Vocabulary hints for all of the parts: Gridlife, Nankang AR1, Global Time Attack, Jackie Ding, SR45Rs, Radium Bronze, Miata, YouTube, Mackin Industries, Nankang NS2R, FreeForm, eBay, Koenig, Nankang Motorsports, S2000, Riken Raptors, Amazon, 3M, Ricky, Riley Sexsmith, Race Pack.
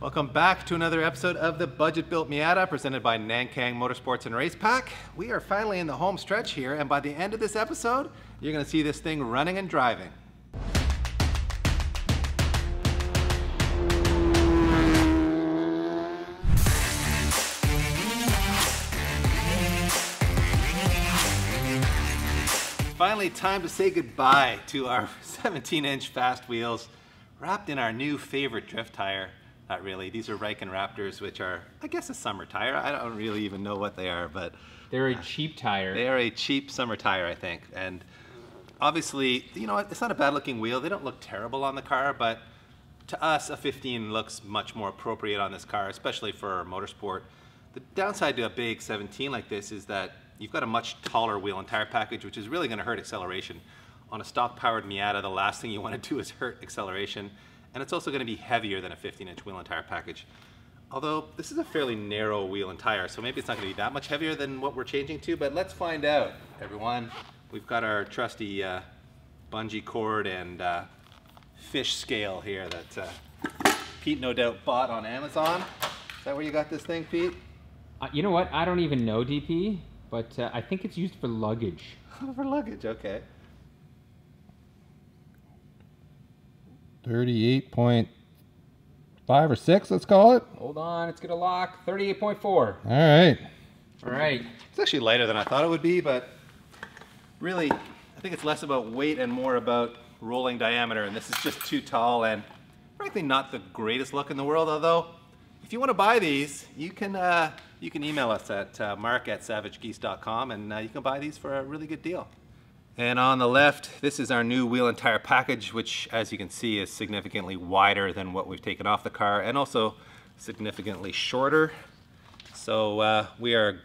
Welcome back to another episode of the Budget Built Miata presented by Nankang Motorsports and Race Pack. We are finally in the home stretch here, and by the end of this episode, you're going to see this thing running and driving. Finally, time to say goodbye to our 17-inch fast wheels wrapped in our new favorite drift tire. Not really. These are Riken Raptors, which are, I guess, a summer tire. I don't really even know what they are, but... They're a cheap tire. They are a cheap summer tire, I think. And obviously, you know, it's not a bad-looking wheel. They don't look terrible on the car, but to us, a 15 looks much more appropriate on this car, especially for motorsport. The downside to a big 17 like this is that you've got a much taller wheel and tire package, which is really going to hurt acceleration. On a stock-powered Miata, the last thing you want to do is hurt acceleration. And it's also going to be heavier than a 15-inch wheel and tire package. Although this is a fairly narrow wheel and tire, so maybe it's not going to be that much heavier than what we're changing to, but let's find out, everyone. We've got our trusty bungee cord and fish scale here that Pete no doubt bought on Amazon. Is that where you got this thing, Pete? You know what? I don't even know, DP, but I think it's used for luggage. For luggage, okay. 38.5 or 6, let's call it. Hold on, it's gonna lock. 38.4. All right. All right. It's actually lighter than I thought it would be, but really, I think it's less about weight and more about rolling diameter, and this is just too tall and frankly not the greatest look in the world, although if you wanna buy these, you can email us at mark@savagegeese.com, and you can buy these for a really good deal. And on the left, this is our new wheel and tire package, which as you can see is significantly wider than what we've taken off the car and also significantly shorter. So we are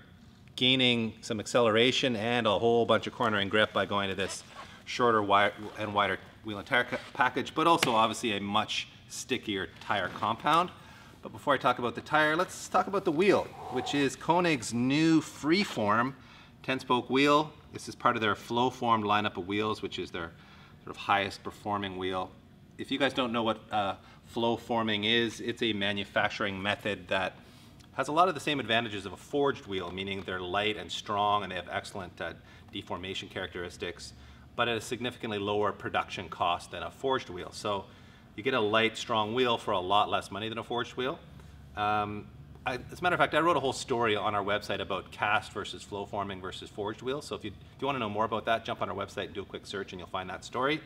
gaining some acceleration and a whole bunch of cornering grip by going to this shorter and wider wheel and tire package, but also obviously a much stickier tire compound. But before I talk about the tire, let's talk about the wheel, which is Koenig's new FreeForm 10-spoke wheel. This is part of their Flowform lineup of wheels, which is their sort of highest performing wheel. If you guys don't know what flow forming is, it's a manufacturing method that has a lot of the same advantages of a forged wheel, meaning they're light and strong and they have excellent deformation characteristics, but at a significantly lower production cost than a forged wheel. So you get a light, strong wheel for a lot less money than a forged wheel. As a matter of fact, I wrote a whole story on our website about cast versus flow forming versus forged wheels. So if you want to know more about that, jump on our website and do a quick search and you'll find that story.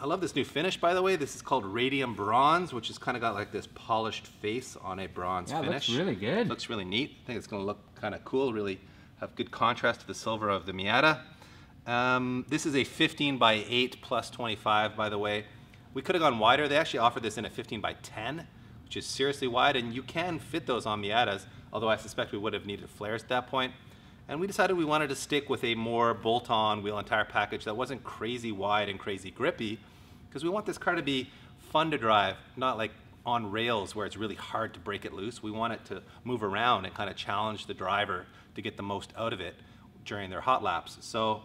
I love this new finish, by the way. This is called Radium Bronze, which has kind of got like this polished face on a bronze finish. Yeah, looks really good. It looks really neat. I think it's going to look kind of cool, really have good contrast to the silver of the Miata. This is a 15x8 plus 25, by the way. We could have gone wider. They actually offered this in a 15x10. Which is seriously wide, and you can fit those on Miatas, although I suspect we would have needed flares at that point. And we decided we wanted to stick with a more bolt-on wheel and tire package that wasn't crazy wide and crazy grippy, because we want this car to be fun to drive, not like on rails where it's really hard to break it loose. We want it to move around and kind of challenge the driver to get the most out of it during their hot laps. So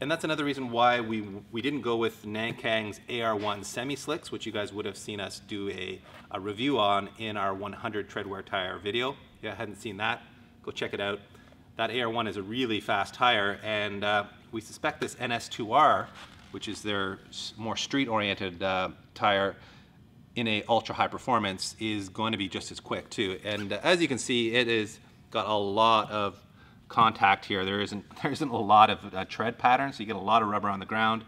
and that's another reason why we didn't go with Nankang's AR1 semi-slicks, which you guys would have seen us do a review on in our 100 treadwear tire video. If you hadn't seen that, go check it out. That AR1 is a really fast tire, and we suspect this NS2R, which is their more street-oriented tire in a ultra-high performance, is going to be just as quick too. And as you can see, it has got a lot of contact here. There isn't a lot of tread pattern, so you get a lot of rubber on the ground.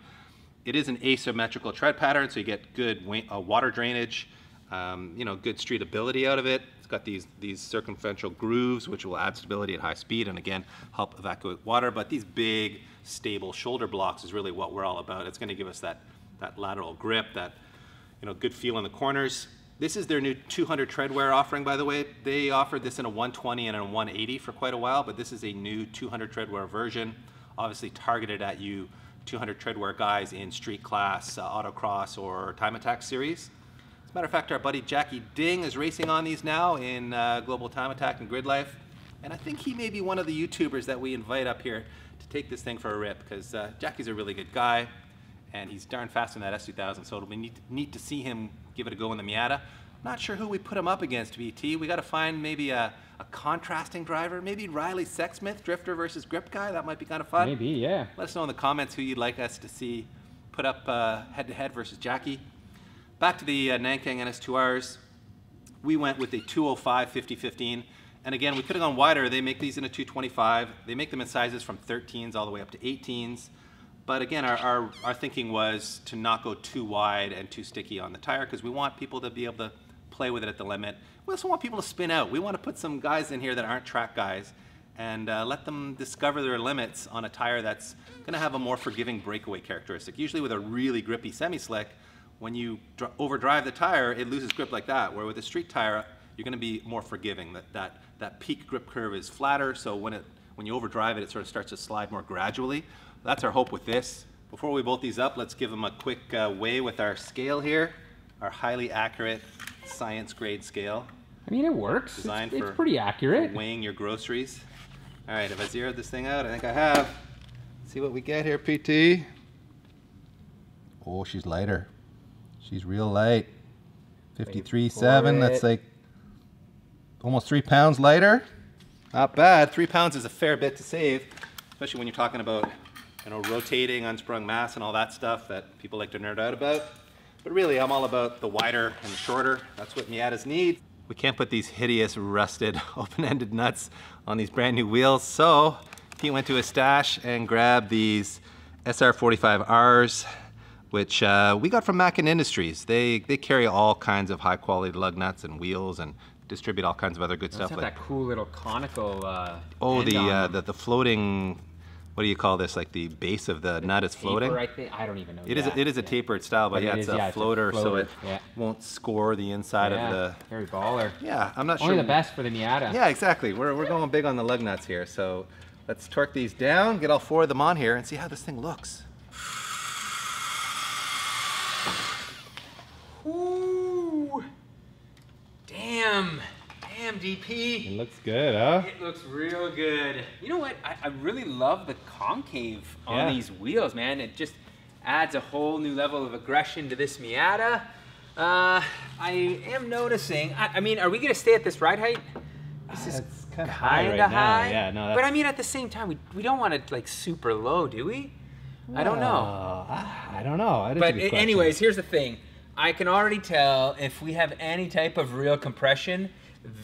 It is an asymmetrical tread pattern, so you get good water drainage, you know, good streetability out of it. It's got these circumferential grooves, which will add stability at high speed and again help evacuate water. But these big stable shoulder blocks is really what we're all about. It's going to give us that lateral grip, that, you know, good feel in the corners. This is their new 200 treadwear offering, by the way. They offered this in a 120 and a 180 for quite a while, but this is a new 200 treadwear version, obviously targeted at you 200 treadwear guys in street class, autocross, or time attack series. As a matter of fact, our buddy Jackie Ding is racing on these now in Global Time Attack and Gridlife, and I think he may be one of the YouTubers that we invite up here to take this thing for a rip, because Jackie's a really good guy, and he's darn fast in that S2000, so it'll be neat to see him give it a go in the Miata. Not sure who we put him up against, VT. We got to find maybe a contrasting driver. Maybe Riley Sexsmith, drifter versus grip guy. That might be kind of fun. Maybe, yeah. Let us know in the comments who you'd like us to see put up head-to-head versus Jackie. Back to the Nankang NS2Rs. We went with a 205 50-15. And again, we could have gone wider. They make these in a 225. They make them in sizes from 13s all the way up to 18s. But again, our thinking was to not go too wide and too sticky on the tire because we want people to be able to play with it at the limit. We also want people to spin out. We want to put some guys in here that aren't track guys and let them discover their limits on a tire that's going to have a more forgiving breakaway characteristic. Usually with a really grippy semi-slick, when you overdrive the tire, it loses grip like that, where with a street tire, you're going to be more forgiving. That peak grip curve is flatter, so when you overdrive it, it sort of starts to slide more gradually. That's our hope with this. Before we bolt these up, let's give them a quick weigh with our scale here, our highly accurate science grade scale. I mean, it works. Designed it's pretty accurate. For weighing your groceries. All right, have I zeroed this thing out? I think I have. Let's see what we get here, PT. Oh, she's lighter. She's real light. 53.7, that's like almost 3 pounds lighter. Not bad. 3 pounds is a fair bit to save, especially when you're talking about, you know, rotating, unsprung mass and all that stuff that people like to nerd out about. But really, I'm all about the wider and the shorter. That's what Miatas need. We can't put these hideous, rusted, open-ended nuts on these brand new wheels, so he went to his stash and grabbed these SR45Rs, which we got from Mackin Industries. They carry all kinds of high-quality lug nuts and wheels and distribute all kinds of other good stuff. It's got that cool little conical the floating, what do you call this? Like the base of the nut is floating? Taper, I don't even know. It is a tapered style, but yeah, it's a floater, so it won't score the inside of the... Very baller. Yeah, I'm not sure. Only the best for the Miata. Yeah, exactly. We're going big on the lug nuts here, so let's torque these down, get all four of them on here, and see how this thing looks. Ooh! Damn, DP. It looks good, huh? It looks real good. You know what? I really love the concave on these wheels, man. It just adds a whole new level of aggression to this Miata. I am noticing, I mean, are we gonna stay at this ride height? This is kind of high right now. Yeah, no, that's... But I mean, at the same time, we don't want it like super low, do we? Well, I don't know. I don't know. But anyways, here's the thing. I can already tell if we have any type of real compression,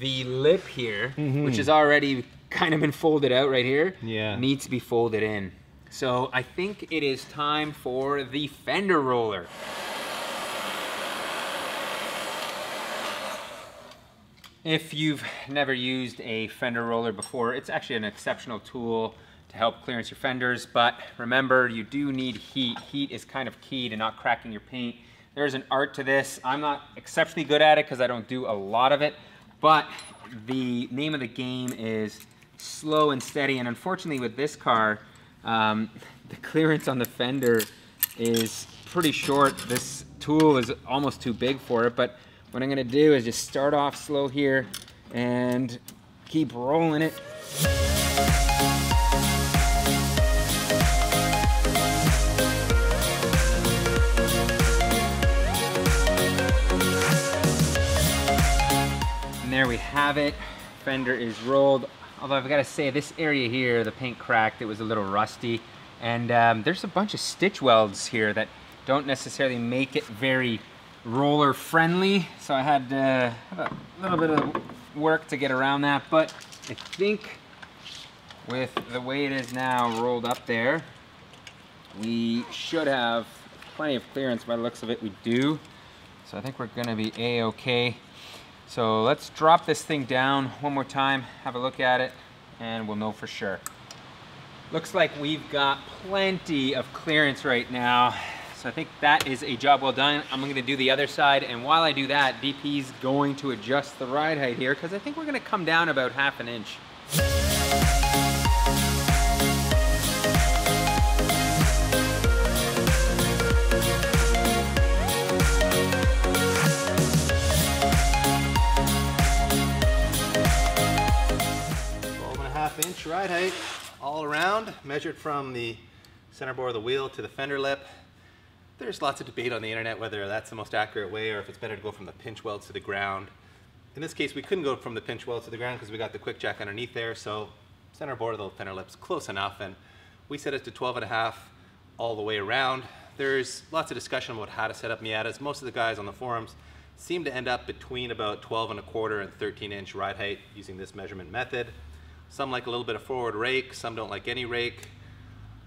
the lip here, which is already kind of been folded out right here, needs to be folded in. So I think it is time for the fender roller. If you've never used a fender roller before, it's actually an exceptional tool to help clearance your fenders, but remember, you do need heat. Heat is kind of key to not cracking your paint. There's an art to this. I'm not exceptionally good at it because I don't do a lot of it, but the name of the game is slow and steady. And unfortunately with this car, the clearance on the fender is pretty short. This tool is almost too big for it, but what I'm gonna do is just start off slow here and keep rolling it. There we have it. Fender is rolled. Although I've got to say, this area here, the paint cracked, it was a little rusty. And there's a bunch of stitch welds here that don't necessarily make it very roller friendly. So I had a little bit of work to get around that. But I think with the way it is now rolled up there, we should have plenty of clearance. By the looks of it, we do. So I think we're gonna be A-okay. So let's drop this thing down one more time, have a look at it, and we'll know for sure. Looks like we've got plenty of clearance right now. So I think that is a job well done. I'm gonna do the other side, and while I do that, DP's going to adjust the ride height here because I think we're gonna come down about 1/2 inch. Ride height all around, measured from the center bore of the wheel to the fender lip. There's lots of debate on the internet whether that's the most accurate way or if it's better to go from the pinch weld to the ground. In this case, we couldn't go from the pinch weld to the ground because we got the quick jack underneath there, so center board of the fender lips close enough, and we set it to 12.5 all the way around. There's lots of discussion about how to set up Miatas. Most of the guys on the forums seem to end up between about 12.25 and 13-inch ride height using this measurement method. Some like a little bit of forward rake, some don't like any rake.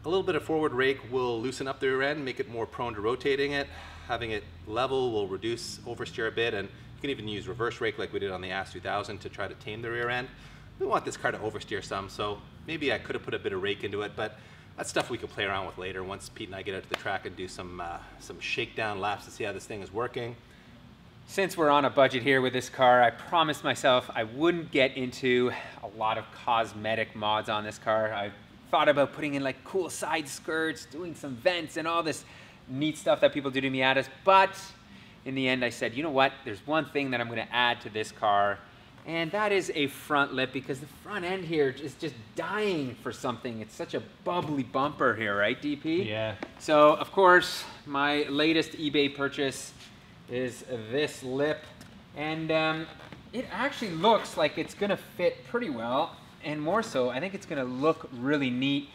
A little bit of forward rake will loosen up the rear end, make it more prone to rotating it. Having it level will reduce oversteer a bit, and you can even use reverse rake like we did on the AS 2000 to try to tame the rear end. We want this car to oversteer some, so maybe I could have put a bit of rake into it, but that's stuff we can play around with later once Pete and I get out to the track and do some shakedown laps to see how this thing is working. Since we're on a budget here with this car, I promised myself I wouldn't get into a lot of cosmetic mods on this car. I thought about putting in like cool side skirts, doing some vents and all this neat stuff that people do to Miatas, but in the end I said, you know what, there's one thing that I'm going to add to this car, and that is a front lip, because the front end here is just dying for something. It's such a bubbly bumper here, right, DP? Yeah. So, of course, my latest eBay purchase is this lip, and it actually looks like it's gonna fit pretty well, and more so, I think it's gonna look really neat.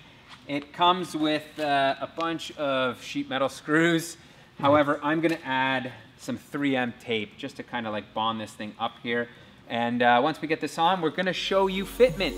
It comes with a bunch of sheet metal screws. However, I'm gonna add some 3M tape just to kind of like bond this thing up here. And once we get this on, we're gonna show you fitment.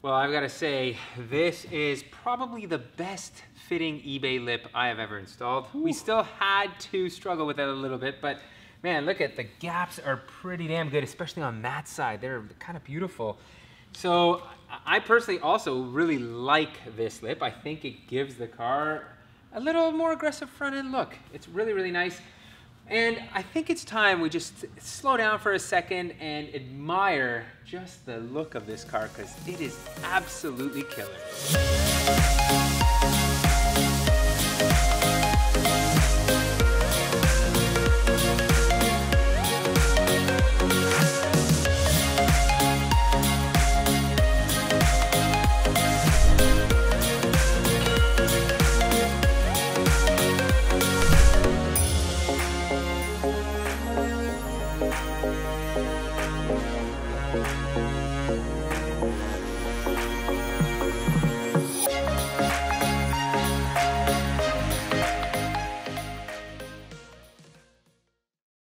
Well, I've got to say, this is probably the best fitting eBay lip I have ever installed. Ooh. We still had to struggle with it a little bit, but man, look at the gaps are pretty damn good, especially on that side. They're kind of beautiful. So I personally also really like this lip. I think it gives the car a little more aggressive front end look. It's really, really nice. And I think it's time we just slow down for a second and admire just the look of this car, because it is absolutely killer.